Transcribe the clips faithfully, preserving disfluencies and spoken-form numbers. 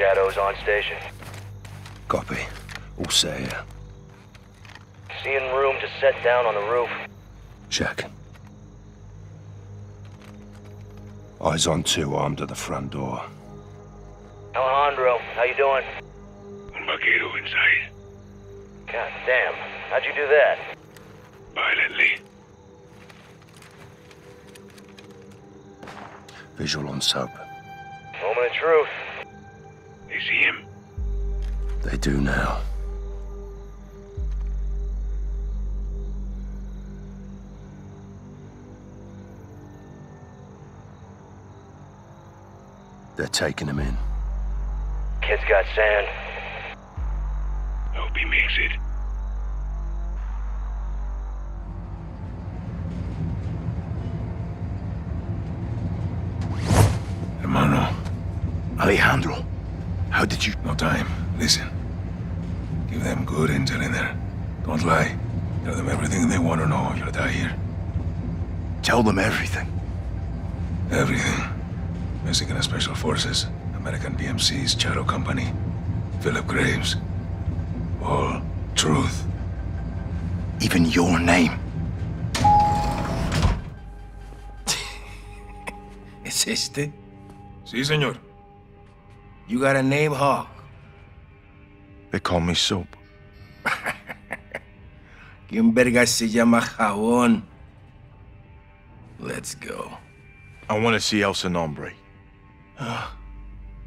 Shadow's on station. Copy. All set here. Seeing room to set down on the roof. Check. Eyes on two, armed at the front door. Alejandro, how you doing? Un vaquero inside. God damn, how'd you do that? Violently. Visual on Soap. Moment of truth. They see him? They do now. They're taking him in. Kid's got sand. Hope he makes it. Hermano. Alejandro. How did you... No time. Listen. Give them good intel in there. Don't lie. Tell them everything they want to know. You'll die here. Tell them everything. Everything. Mexican Special Forces, American B M C's Shadow Company, Philip Graves. All truth. Even your name. ¿Es este? Sí, señor. You got a name, Hawk? They call me Soap. ¿Quién verga se llama Jabón? Let's go. I want to see El Sin Nombre. Oh,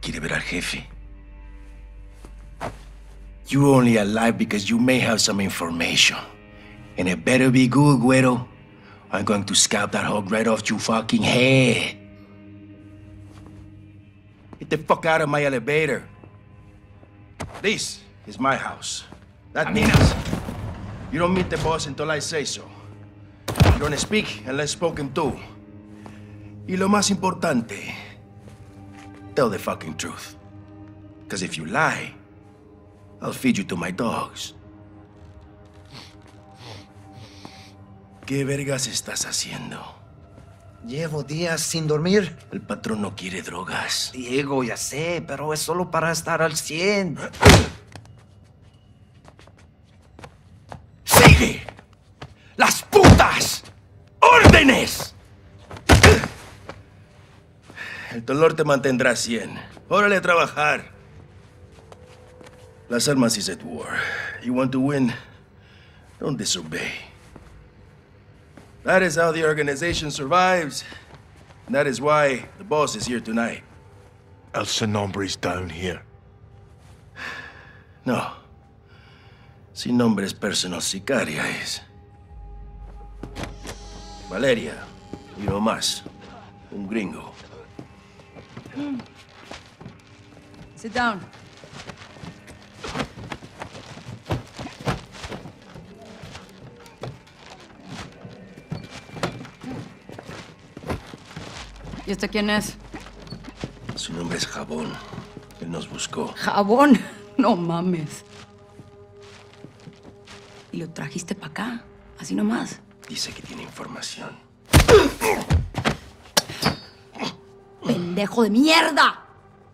quiere ver al jefe. You're only alive because you may have some information. And it better be good, güero. I'm going to scalp that hog right off your fucking head. Get the fuck out of my elevator. This is my house. Not Nina's. You don't meet the boss until I say so. You don't speak unless spoken to. Y lo más importante... Tell the fucking truth. Because if you lie, I'll feed you to my dogs. ¿Qué vergas estás haciendo? Llevo días sin dormir. El patrón no quiere drogas. Diego, ya sé, pero es solo para estar al cien. ¡Sigue! ¡Las putas! ¡Órdenes! El dolor te mantendrá cien. Órale a trabajar. Las Almas is at war. You want to win? Don't disobey. That is how the organization survives. And that is why the boss is here tonight. El Sin Nombre is down here. No. Sin Nombre's personal sicaria is. Valeria, y no más. Un gringo. Mm. Sit down. ¿Y este quién es? Su nombre es Jabón. Él nos buscó. ¿Jabón? No mames. ¿Y lo trajiste para acá? Así nomás. Dice que tiene información. ¡Pendejo de mierda!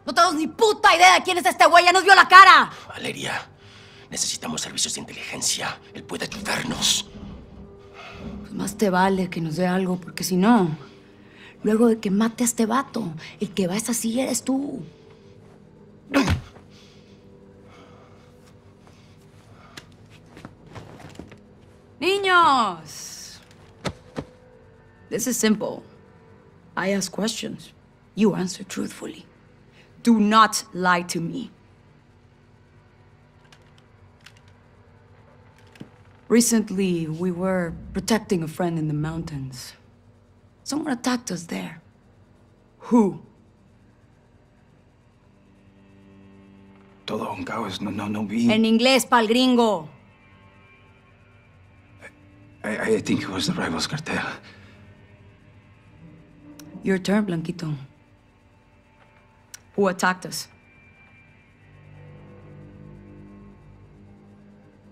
¡No tenemos ni puta idea de quién es este güey! ¡Ya nos vio la cara! Valeria, necesitamos servicios de inteligencia. Él puede ayudarnos. Pues más te vale que nos dé algo, porque si no... Luego de que mate a este vato, el que va es así eres tú. ¡Niños! This is simple. I ask questions. You answer truthfully. Do not lie to me. Recently, we were protecting a friend in the mountains. Someone attacked us there. Who? Todo un caos, no, no, no vi. En inglés, pal gringo. I, I, I think it was the rivals cartel. Your turn, Blanquito. Who attacked us?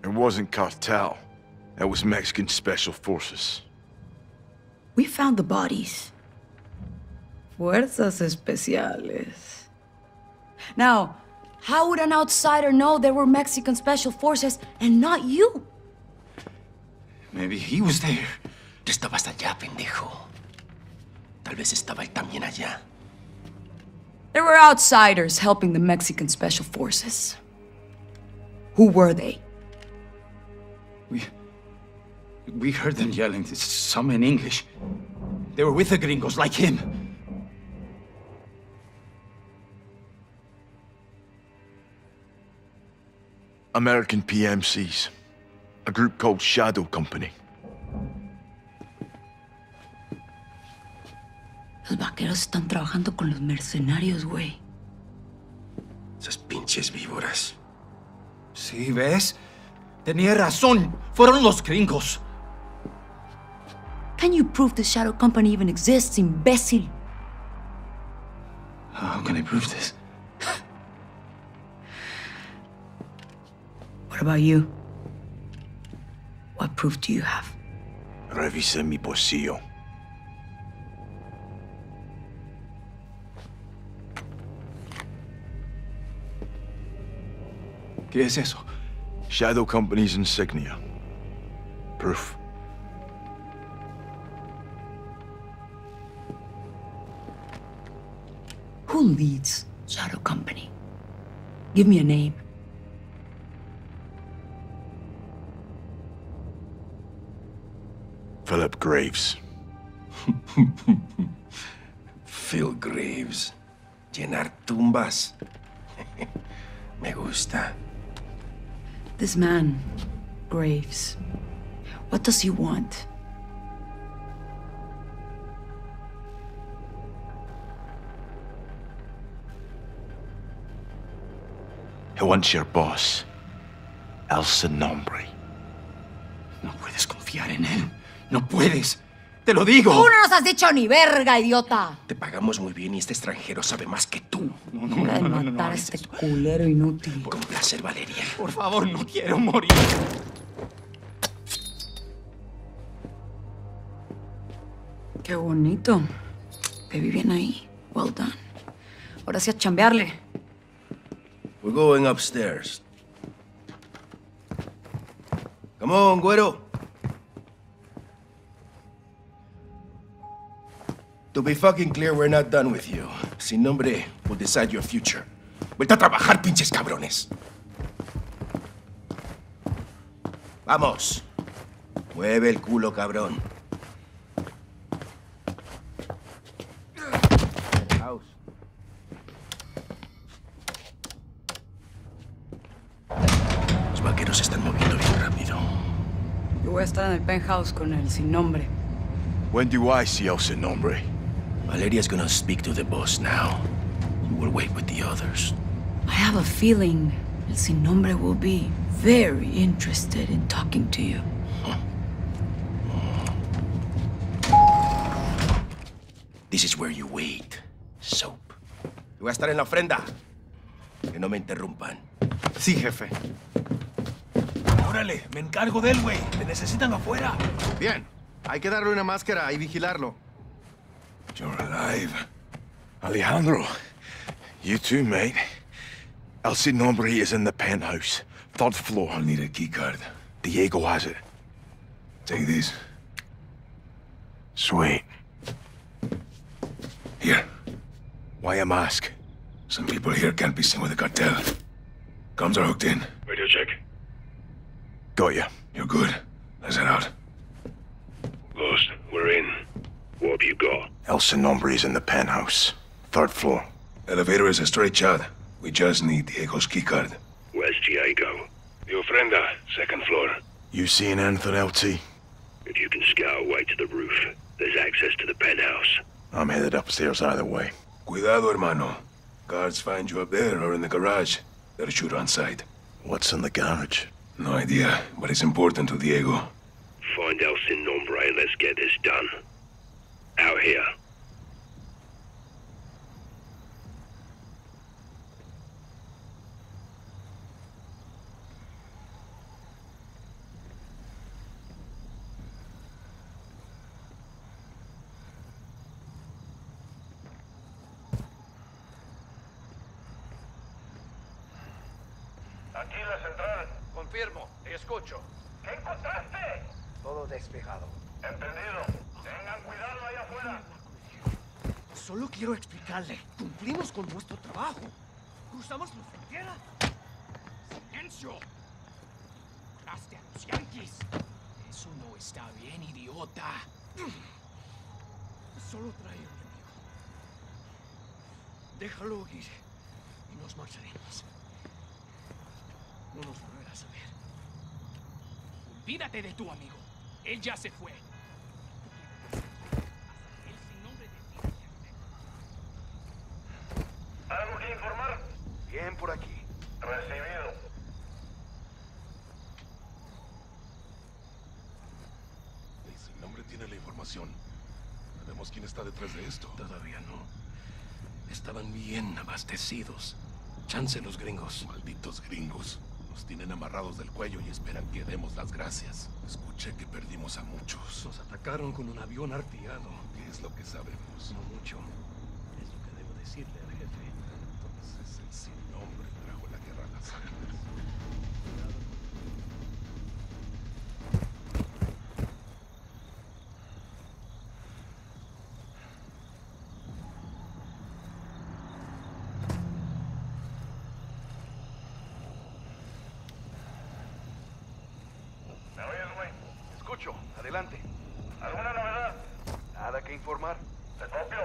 It wasn't cartel. It was Mexican Special Forces. We found the bodies. Fuerzas Especiales. Now, How would an outsider know there were Mexican special forces and not you? Maybe he was there. Tú estabas allá, pendejo. Tal vez estaba él también allá. There were outsiders helping the Mexican special forces. Who were they? We... We heard them yelling, some in English. They were with the gringos, like him. American P M Cs. A group called Shadow Company. Los vaqueros están trabajando con los mercenarios, güey. Esas pinches víboras. Sí, ¿ves? Tenía razón. Fueron los gringos. Can you prove the Shadow Company even exists, imbécil? How can I prove this? What about you? What proof do you have? Revisé mi bolsillo. ¿Qué es eso? Shadow Company's insignia. Proof. Who leads Shadow Company? Give me a name. Philip Graves. Phil Graves. Llenar tumbas. Me gusta. This man, Graves, what does he want? He wants your boss, El Sin Nombre. No puedes confiar en él. No puedes. Te lo digo. Tú no nos has dicho ni verga, idiota. Te pagamos muy bien y este extranjero sabe más que tú. No, no, no, no, no, matar a este culero inútil. Con placer, Valeria. Por favor, no quiero morir. Qué bonito. Te vi bien ahí. Well done. Ahora sí a chambearle. We're going upstairs. Come on, güero. To be fucking clear, we're not done with you. Sin Nombre will decide your future. Vuelta a trabajar, pinches cabrones. Vamos. Mueve el culo, cabrón. House. Los vaqueros se están moviendo bien rápido. Yo voy a estar en el penthouse con el Sin Nombre. When do I see El Sin Nombre? Valeria's gonna speak to the boss now. You will wait with the others. I have a feeling El Sin Nombre will be very interested in talking to you. Huh. Oh. This is where you wait, Soap. Yo voy a estar en la ofrenda. Que no me interrumpan. Sí, jefe. Órale, me encargo del güey. Te necesitan afuera. Bien. Hay que darle una máscara y vigilarlo. You're alive. Alejandro, you too, mate. El Sin Nombre is in the penthouse, third floor. I'll need a key card. Diego has it. Take these. Sweet. Here. Why a mask? Some people here can't be seen with the cartel. Comms are hooked in. Radio check. Got you. You're good. Let's head out. Ghost, we're in. What have you got? El Sin Nombre is in the penthouse. Third floor. Elevator is a straight shot. We just need Diego's keycard. Where's Diego? The ofrenda, second floor. You seeing anything, L T? If you can scout away to the roof, there's access to the penthouse. I'm headed upstairs either way. Cuidado, hermano. Guards find you up there or in the garage. They'll shoot on sight. What's in the garage? No idea, but it's important to Diego. Find El Sin Nombre and let's get this done. Out here. Aquí la central. Confirmo, escucho. ¿Qué encontraste? Todo despejado. Entendido. Tengan cuidado allá afuera. Solo quiero explicarle. Cumplimos con nuestro trabajo. Cruzamos la frontera. ¡Silencio! ¡Hablaste a los yanquis! Eso no está bien, idiota. Solo trae un enemigo. Déjalo ir y nos marcharemos. No nos volverás a ver. Olvídate de tu amigo. Él ya se fue. El sin nombre de... ¿Algo que informar? Bien por aquí. Recibido. El sin nombre tiene la información. ¿Sabemos quién está detrás de esto? Todavía no. Estaban bien abastecidos. Chance los gringos. Malditos gringos. Nos tienen amarrados del cuello y esperan que demos las gracias. Escuché que perdimos a muchos. Nos atacaron con un avión artillado. ¿Qué es lo que sabemos? No mucho. Es lo que debo decirle al jefe. Entonces el sin nombre trajo la guerra a las almas. Adelante. ¿Alguna novedad? Nada que informar. Te copio.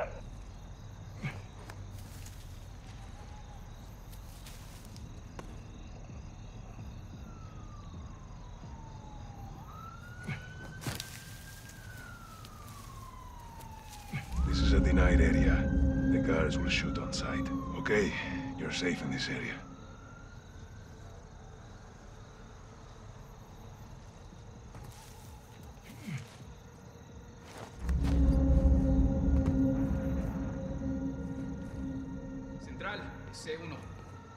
This is a denied area. The guards will shoot on sight. Okay, you're safe in this area. C uno.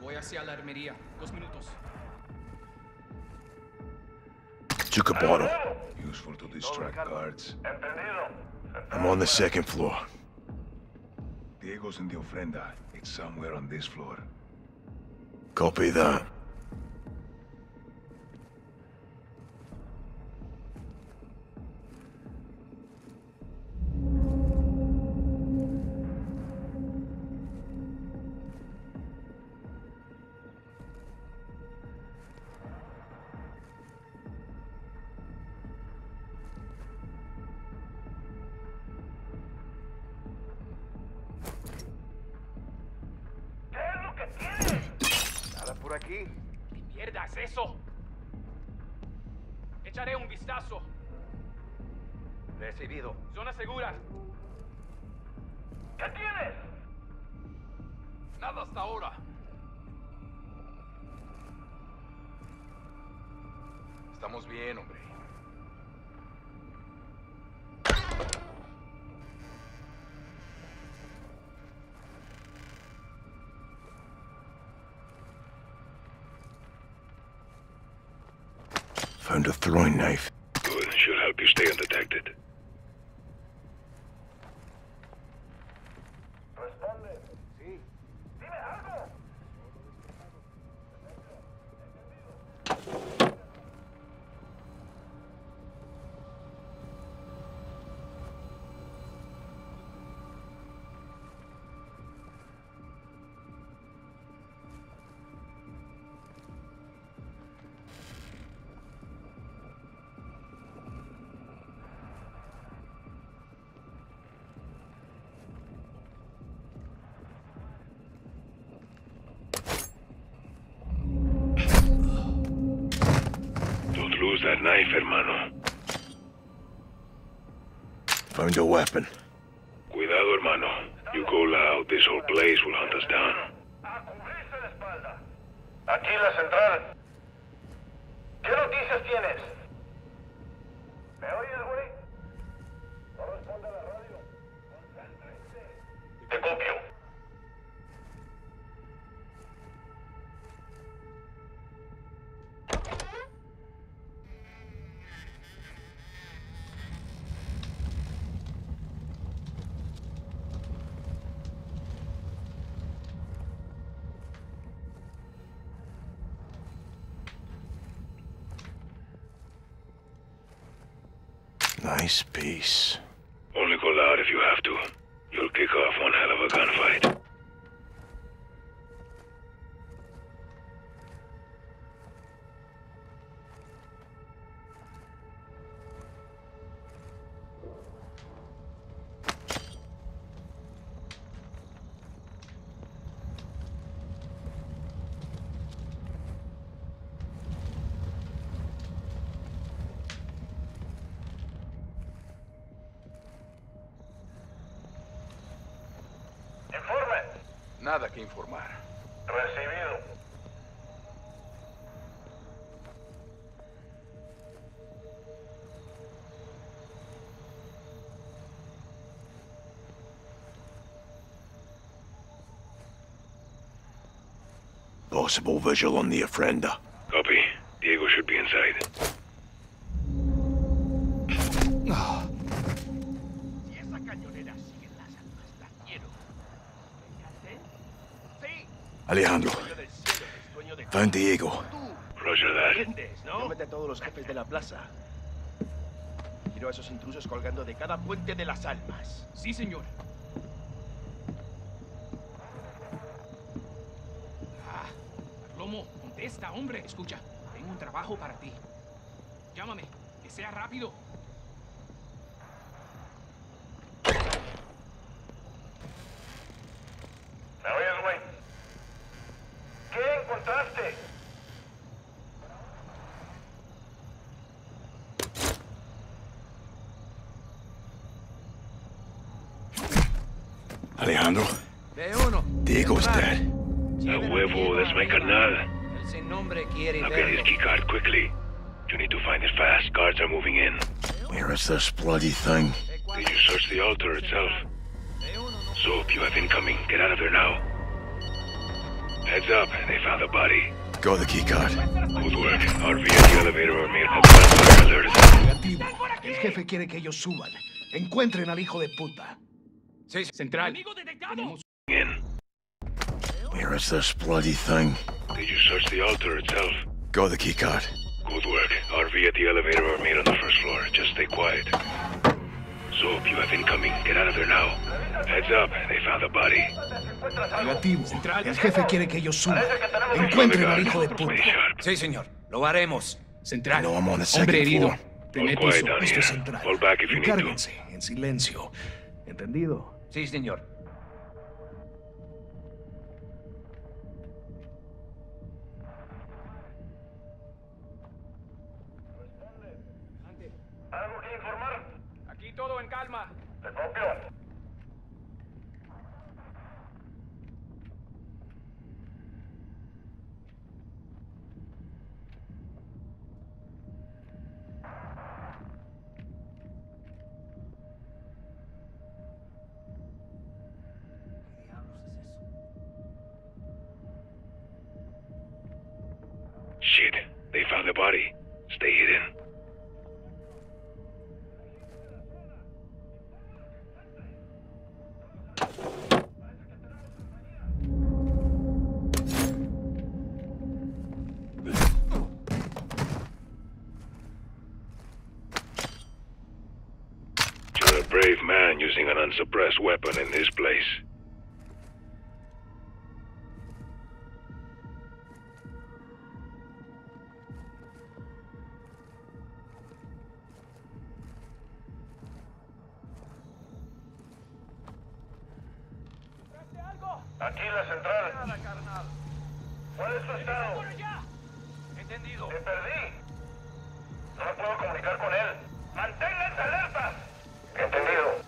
Voy hacia la armería. Dos minutos. Chukabano. Useful to distract guards. Entendido. I'm on the second floor. Diego's in the ofrenda. It's somewhere on this floor. Copy that. Aquí. ¿Qué mierda es eso? Echaré un vistazo. Recibido. Zona segura. ¿Qué tienes? Nada hasta ahora. Estamos bien, hombre. Found a throwing knife. Good, should help you stay undetected. Responde. Sí. Dime algo. That knife, hermano. Found your weapon. Cuidado, hermano. You go loud, this whole place will hunt us down. A cubrirse la espalda. Aquí la central. ¿Qué noticias tienes? ¿Me oyes, güey? No responde a la radio. Concéntrese. Te copio. Nice piece. Only go loud if you have to. You'll kick off one hell of a gunfight. Nada que informar. Recibido. Possible visual on the ofrenda. Copy. Diego should be inside. Alejandro, found Diego. Roger that. Todos los jefes de la plaza. Quiero a esos intrusos colgando de cada puente de Las Almas. Sí, señor. Ah, Lomo, contesta, hombre. Escucha, tengo un trabajo para ti. Llámame, que sea rápido. Alejandro, Diego's dead. A huevo, that's my carnal. I'll get his key card quickly. You need to find it fast. Guards are moving in. Where is this bloody thing? Did you search the altar itself? Soap, you have incoming. Get out of there now. Heads up, they found the body. Got the key card. Good work. R V at the elevator or mail. El jefe quiere que ellos suban. Encuentren al hijo de puta. Central. In. Where is this bloody thing? Did you search the altar itself? Got the key card. Good work. R V at the elevator or made on the first floor. Just stay quiet. Soap, you have incoming. Get out of there now. Heads up. They found the body. Negativo. Central. El jefe quiere que ellos suban. Encuentren al hijo de puta. Sí, señor. Lo haremos. Central. No, I'm on the second floor. Hombre herido. All quiet down here. Fall back if you need to. En silencio. ¿Entendido? Sí, señor. ¿Algo que informar? Aquí todo en calma. Te copio. They found the body. Stay hidden. You're a brave man using an unsuppressed weapon in this place. Aquí la central. Nada, carnal. ¿Cuál es su estado? ¡Por allá! Entendido. Te perdí. No me puedo comunicar con él. ¡Manténganse alertas! Entendido.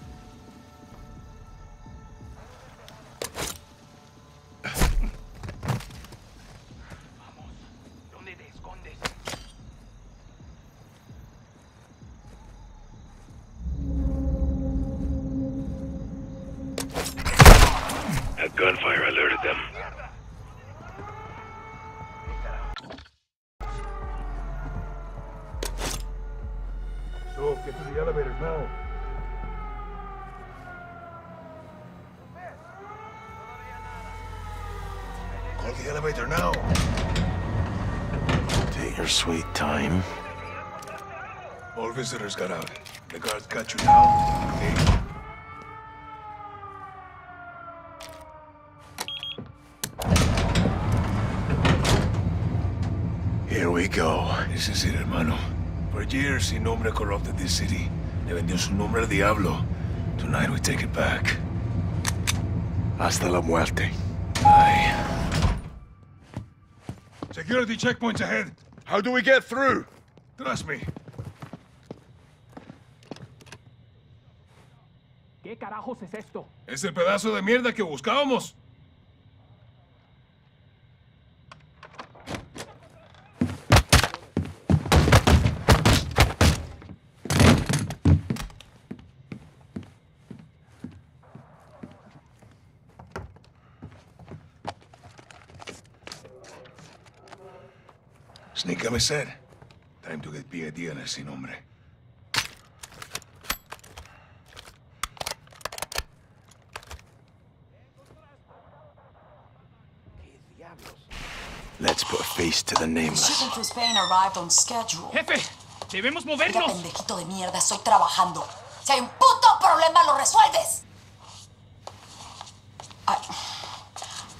Vamos. ¿Dónde te escondes? Gunfire alerted them. So, get to the elevator now. Call the elevator now. Take your sweet time. All visitors got out. The guards got you now. Okay. Here we go. This is it, hermano. For years, Sin Nombre corrupted this city. Le vendió su nombre al diablo. Tonight we take it back. Hasta la muerte. Aye. Security checkpoints ahead. How do we get through? Trust me. ¿Qué carajos es esto? Es el pedazo de mierda que buscábamos. Sneak up, I said. Time to get P I D on El Sin Nombre. Let's put a face to the nameless. The shipment to Spain arrived on schedule. Jefe, debemos movernos. Mira, pendejito de mierda, estoy trabajando. Si hay un puto problema, lo resuelves. I...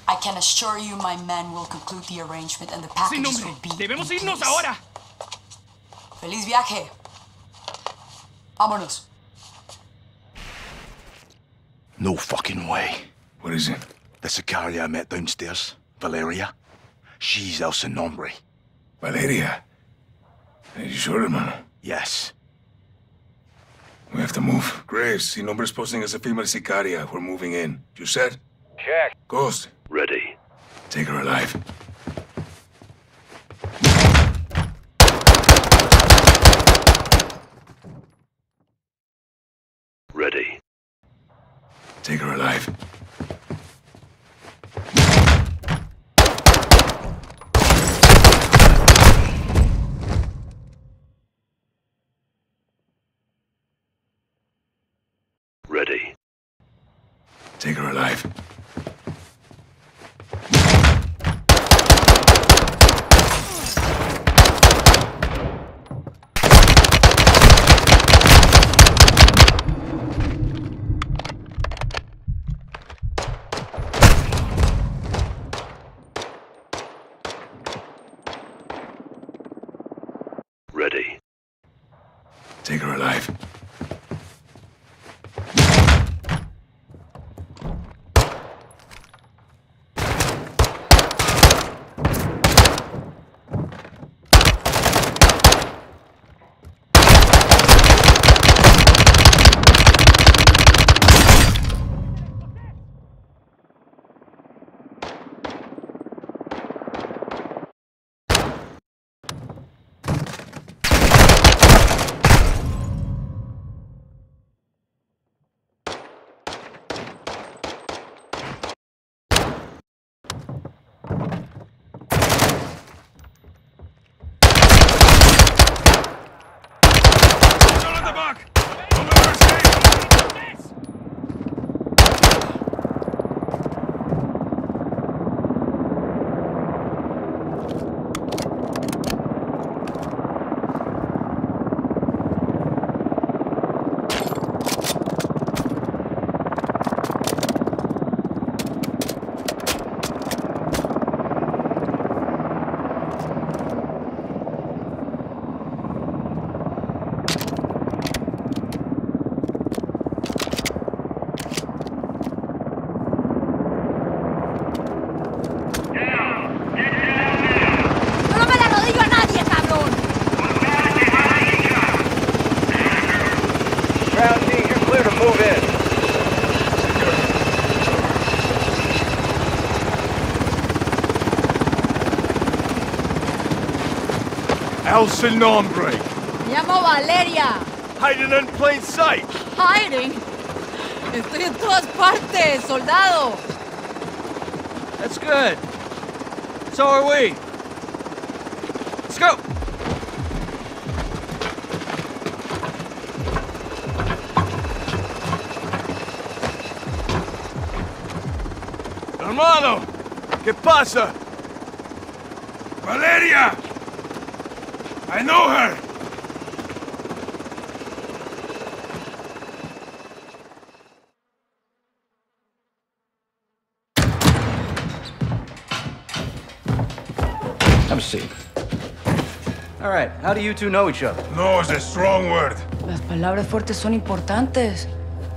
I can assure you my men will conclude the arrangement and the packages will be... Debemos irnos ahora. Feliz viaje. Vámonos. No fucking way. What is it? The Sicaria I met downstairs. Valeria. She's El Sin Nombre. Valeria? Are you sure, hermano? Yes. We have to move. Graves, Sin Nombre's posting as a female Sicaria. We're moving in. You said? Check. Ghost. Ready. Take her alive. Ready. Take her alive. Ready. Take her alive. Ready. Take her alive. El Sin Nombre. Me llamo Valeria. Hiding in plain sight. Hiding? Estoy en todas partes, soldado. That's good. So are we. Let's go. Hermano, ¿qué pasa? Valeria. I know her! Come see. All right, how do you two know each other? No is a strong word. Las palabras fuertes son importantes.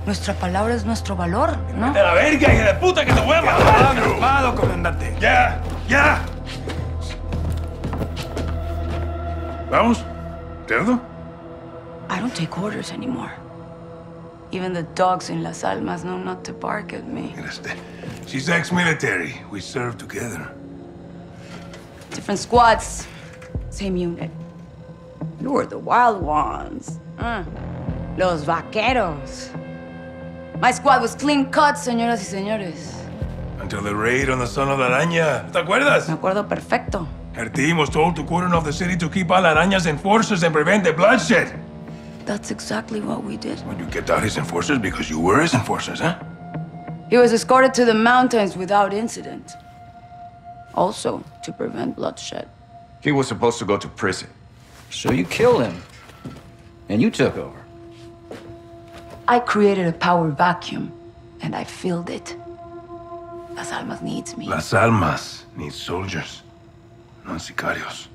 Nuestra palabra es nuestro valor, ¿no? ¡Vete a la verga, hija de puta, que te voy a matar! ¡Ya, malvado, comandante! ¡Ya! ¡Ya! ¿Vamos? ¿Cerdo? I don't take orders anymore. Even the dogs in Las Almas know not to bark at me. She's ex-military. We served together. Different squads. Same unit. You were the wild ones. Uh, los vaqueros. My squad was clean cut, señoras y señores. Until the raid on the Son of the Araña. ¿Te acuerdas? Me acuerdo perfecto. Her team was told to cordon off the city to keep all Araña's enforcers and prevent the bloodshed. That's exactly what we did. Well, you kept out his enforcers because you were his enforcers, huh? He was escorted to the mountains without incident. Also, to prevent bloodshed. He was supposed to go to prison. So you killed him. And you took over. I created a power vacuum, and I filled it. Las Almas needs me. Las Almas needs soldiers, not sicarios.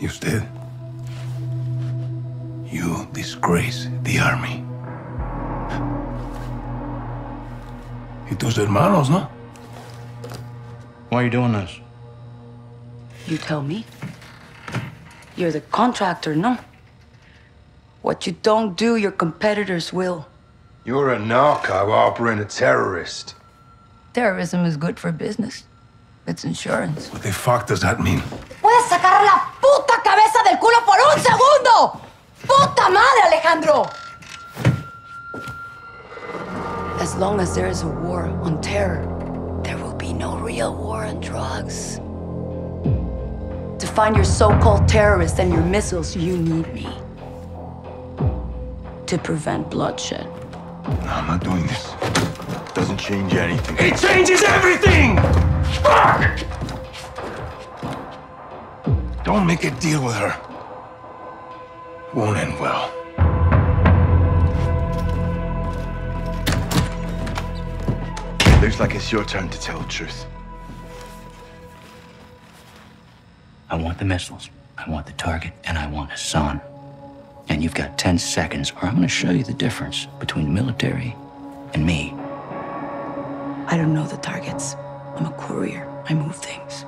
You did. You disgrace the army. Y tus hermanos, no? Why are you doing this? You tell me. You're the contractor, no? What you don't do, your competitors will. You're a narco harboring a terrorist. Terrorism is good for business. It's insurance. What the fuck does that mean? Puedes sacar la puta cabeza del culo por un segundo! Puta madre, Alejandro! As long as there is a war on terror, there will be no real war on drugs. To find your so-called terrorists and your missiles, you need me. To prevent bloodshed. No, I'm not doing this. It doesn't change anything. It changes everything! Fuck! Don't make a deal with her. It won't end well. It looks like it's your turn to tell the truth. I want the missiles, I want the target, and I want Hassan. And you've got ten seconds, or I'm gonna show you the difference between the military and me. I don't know the targets. I'm a courier. I move things.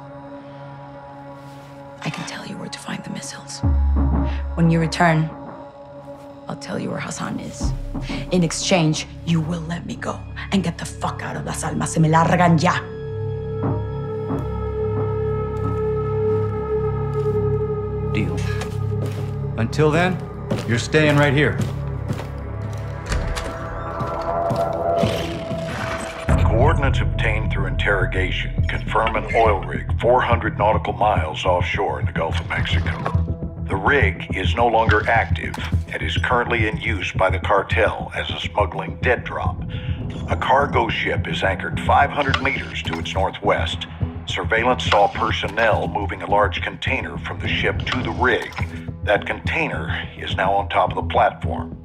I can tell you where to find the missiles. When you return, I'll tell you where Hassan is. In exchange, you will let me go and get the fuck out of Las Almas. Se me largan ya. Deal. Until then, you're staying right here. Coordinates obtained through interrogation confirm an oil rig four hundred nautical miles offshore in the Gulf of Mexico. The rig is no longer active and is currently in use by the cartel as a smuggling dead drop. A cargo ship is anchored five hundred meters to its northwest. Surveillance saw personnel moving a large container from the ship to the rig. That container is now on top of the platform.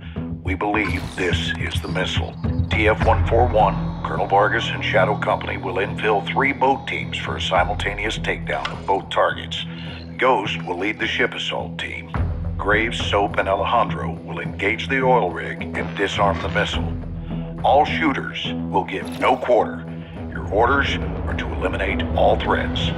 We believe this is the missile. T F one forty-one, Colonel Vargas, and Shadow Company will infill three boat teams for a simultaneous takedown of both targets. Ghost will lead the ship assault team. Graves, Soap, and Alejandro will engage the oil rig and disarm the missile. All shooters will give no quarter. Orders are to eliminate all threats.